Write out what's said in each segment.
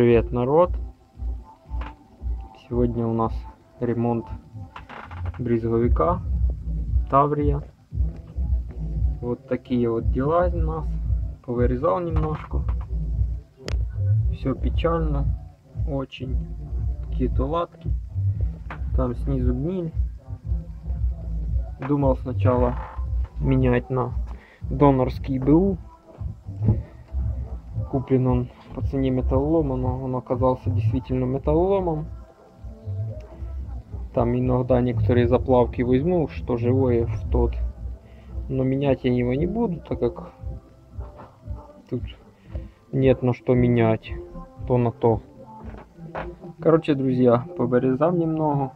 Привет, народ! Сегодня у нас ремонт брезговика Таврия. Вот такие вот дела у нас. Повырезал немножко. Все печально. Очень. Какие-то латки. Там снизу гниль. Думал сначала менять на донорский БУ. Куплен он по цене металлолома, но он оказался действительно металлоломом. Там иногда некоторые заплавки возьму, что живое, в тот. Но менять я его не буду, так как тут нет на что менять. То на то. Короче, друзья, повырезав немного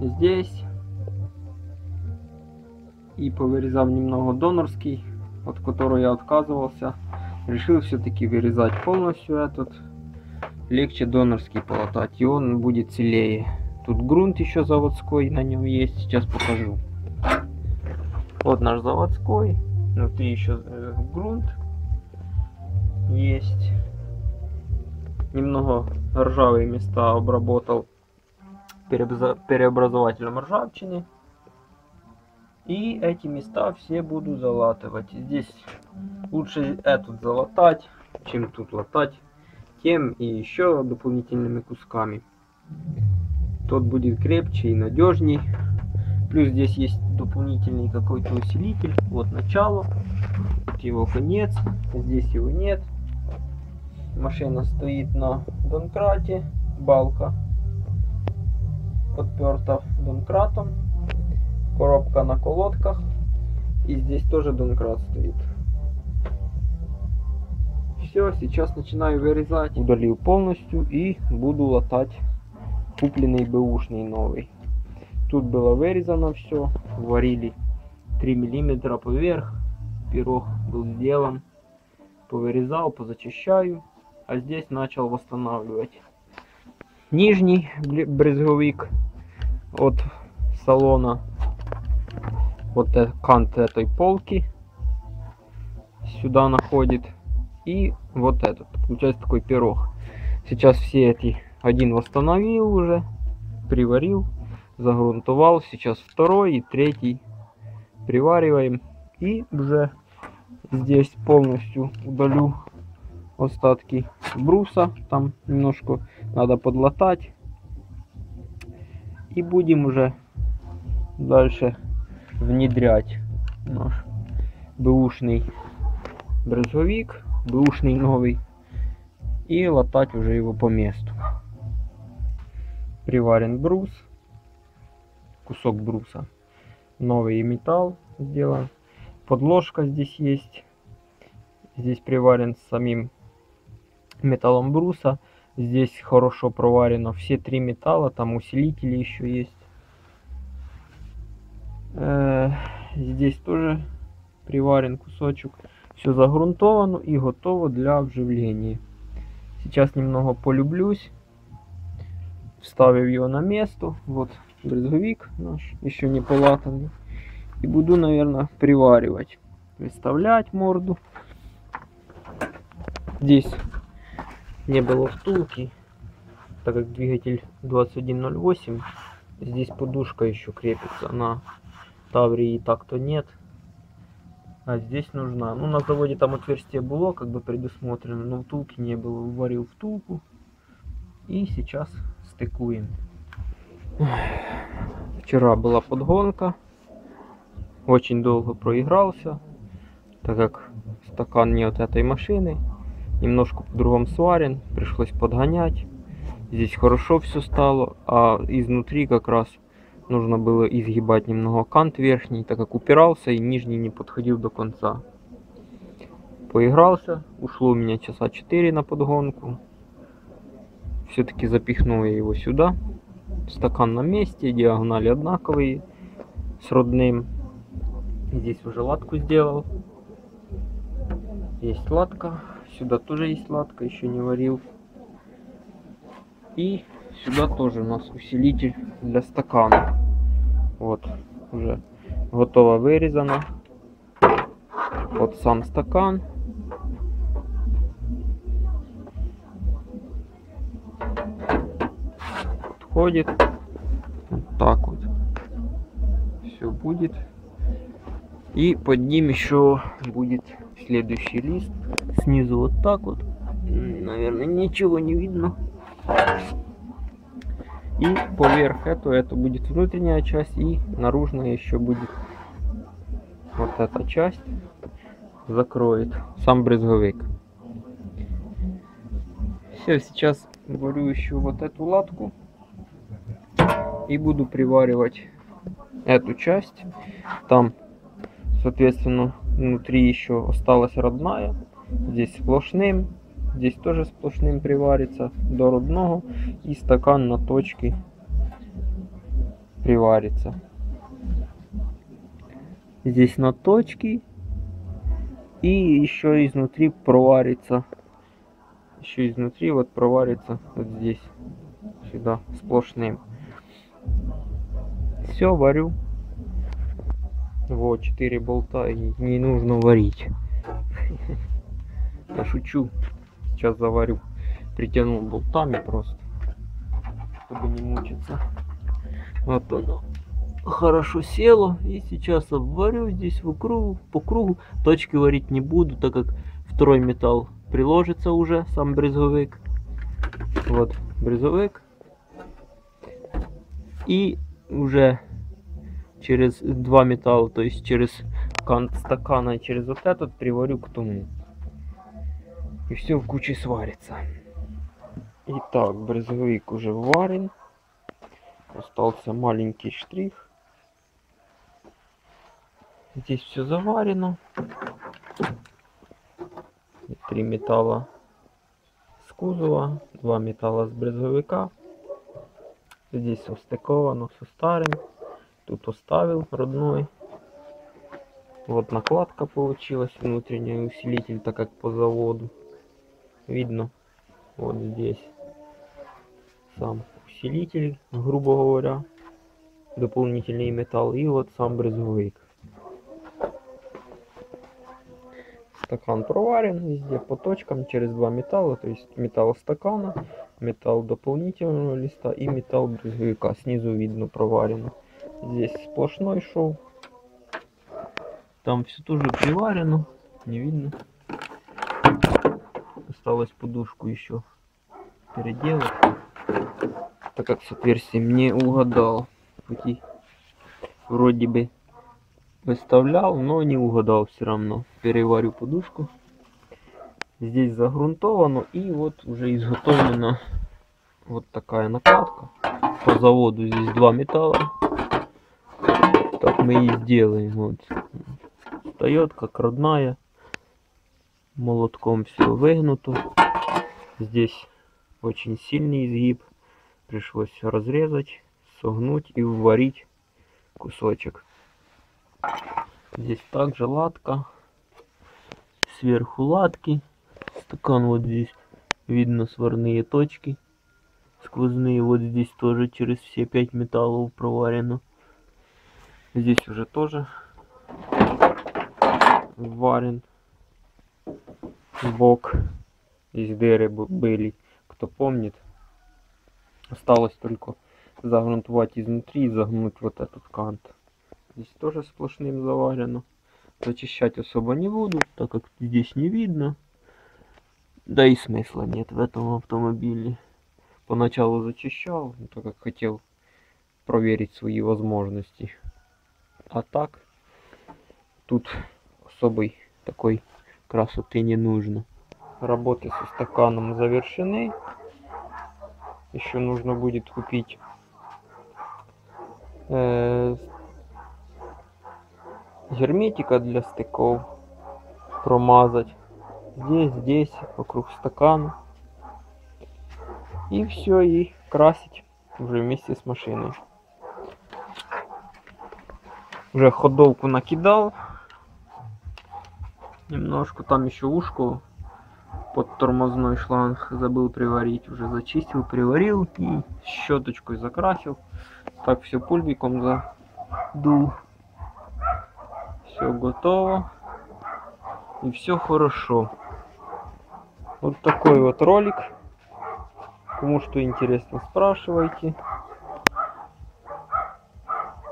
здесь. И повырезав немного донорский, от которого я отказывался. Решил все-таки вырезать полностью этот. Легче донорский полатать, и он будет целее. Тут грунт еще заводской на нем есть, сейчас покажу. Вот наш заводской, внутри еще грунт есть. Немного ржавые места обработал переобразователем ржавчины. И эти места все буду залатывать. Здесь лучше этот залатать, чем тут латать. Тем и еще дополнительными кусками. Тот будет крепче и надежней. Плюс здесь есть дополнительный какой-то усилитель. Вот начало. Вот его конец. Здесь его нет. Машина стоит на донкрате. Балка подперта донкратом. Коробка на колодках, и здесь тоже донкрат стоит. Все, сейчас начинаю вырезать. Удалил полностью и буду латать купленный бэушный новый. Тут было вырезано все, варили 3 миллиметра поверх, пирог был сделан. Повырезал, позачищаю, а здесь начал восстанавливать. Нижний брезговик от салона. Вот кант этой полки сюда находит. И вот этот. Получается такой пирог. Сейчас все эти. Один восстановил уже. Приварил. Загрунтовал. Сейчас второй и третий. Привариваем. И уже здесь полностью удалю остатки бруса. Там немножко надо подлатать. И будем уже дальше внедрять наш бэушный брезговик, бэушный новый, и латать уже его по месту. Приварен брус, кусок бруса, новый металл сделан, подложка здесь есть, здесь приварен с самим металлом бруса, здесь хорошо проварено все три металла, там усилители еще есть. Здесь тоже приварен кусочек. Все загрунтовано и готово для вживления. Сейчас немного полюблюсь. Вставив его на место. Вот брезговик наш, еще не полатанный. И буду, наверное, приваривать. Выставлять морду. Здесь не было втулки, так как двигатель 2108. Здесь подушка еще крепится на... Таврии так-то нет, а здесь нужна. Ну, на заводе там отверстие было, как бы предусмотрено, но втулки не было. Варил втулку и сейчас стыкуем. Вчера была подгонка, очень долго проигрался, так как стакан не от этой машины, немножко по-другому сварен, пришлось подгонять. Здесь хорошо все стало, а изнутри как раз нужно было изгибать немного кант верхний, так как упирался и нижний не подходил до конца. Поигрался, ушло у меня часа 4 на подгонку. Все-таки запихнул я его сюда. Стакан на месте, диагонали одинаковые с родным. Здесь уже латку сделал. Есть латка, сюда тоже есть латка, еще не варил. И сюда тоже у нас усилитель для стакана. Вот, уже готово вырезано. Вот сам стакан. выходит. Вот так вот все будет. И под ним еще будет следующий лист. Снизу вот так вот. Наверное, ничего не видно. И поверх этого это будет внутренняя часть. И наружная еще будет вот эта часть. Закроет сам брезговик. Все, сейчас варю еще вот эту латку. И буду приваривать эту часть. Там, соответственно, внутри еще осталась родная. Здесь сплошным. Здесь тоже сплошным приварится до родного. И стакан на точке приварится. Здесь на точке. И еще изнутри проварится. Еще изнутри вот проварится вот здесь. Сюда сплошным. Все, варю. Вот 4 болта, и не нужно варить. Я шучу. Сейчас заварю. Притянул болтами просто, чтобы не мучиться. Вот оно хорошо село. И сейчас обварю здесь в кругу, по кругу. Точки варить не буду, так как второй металл приложится уже, сам брезговик. Вот брезговик. И уже через два металла, то есть через кант стакана и через вот этот, приварю к тому. И все в куче сварится. Итак, брезговик уже варен. Остался маленький штрих. Здесь все заварено. Три металла с кузова, два металла с брезговика. Здесь остыковано со старым. Тут оставил родной. Вот накладка получилась, внутренний усилитель, так как по заводу. Видно, вот здесь сам усилитель, грубо говоря, дополнительный металл, и вот сам брезговик. Стакан проварен везде по точкам через два металла, то есть металл стакана, металл дополнительного листа и металл брезговика. Снизу видно проварено. Здесь сплошной шов. Там все тоже приварено, не видно. Осталось подушку еще переделать, так как с отверстием не угадал. Пути вроде бы выставлял, но не угадал все равно. Переварю подушку. Здесь загрунтовано, и вот уже изготовлена вот такая накладка. По заводу здесь два металла. Так мы и сделаем. Вот. Встает как родная. Молотком все выгнуто. Здесь очень сильный изгиб. Пришлось все разрезать, согнуть и вварить кусочек. Здесь также латка. Сверху латки. Стакан вот здесь. Видно сварные точки. Сквозные. Вот здесь тоже через все 5 металлов проварено. Здесь уже тоже варен бок. Здесь дыры были, кто помнит. Осталось только загрунтовать изнутри и загнуть вот этот кант. Здесь тоже сплошным заварено. Зачищать особо не буду, так как здесь не видно. Да и смысла нет в этом автомобиле. Поначалу зачищал, так как хотел проверить свои возможности. А так, тут особой такой красоты не нужно. Работы со стаканом завершены. Еще нужно будет купить герметика для стыков. Промазать здесь, вокруг стакана. И все, и красить уже вместе с машиной. Уже ходовку накидал. Немножко там еще ушку под тормозной шланг забыл приварить. Уже зачистил, приварил и щеточкой закрасил. Так все пульбиком задул. Все готово. И все хорошо. Вот такой вот ролик. Кому что интересно, спрашивайте.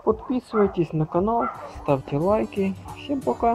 Подписывайтесь на канал, ставьте лайки. Всем пока!